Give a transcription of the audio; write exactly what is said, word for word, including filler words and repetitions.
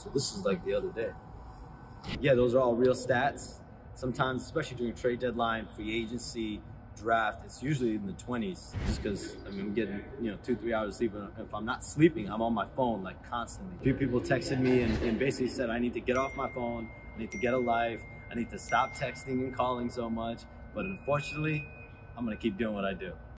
So this is like the other day. Yeah, those are all real stats. Sometimes, especially during trade deadline, free agency, draft, it's usually in the twenties, just because I mean, I'm getting, you know, two, three hours of sleep. If I'm not sleeping, I'm on my phone like constantly. A few people texted me and, and basically said, I need to get off my phone. I need to get a life. I need to stop texting and calling so much. But unfortunately, I'm gonna keep doing what I do.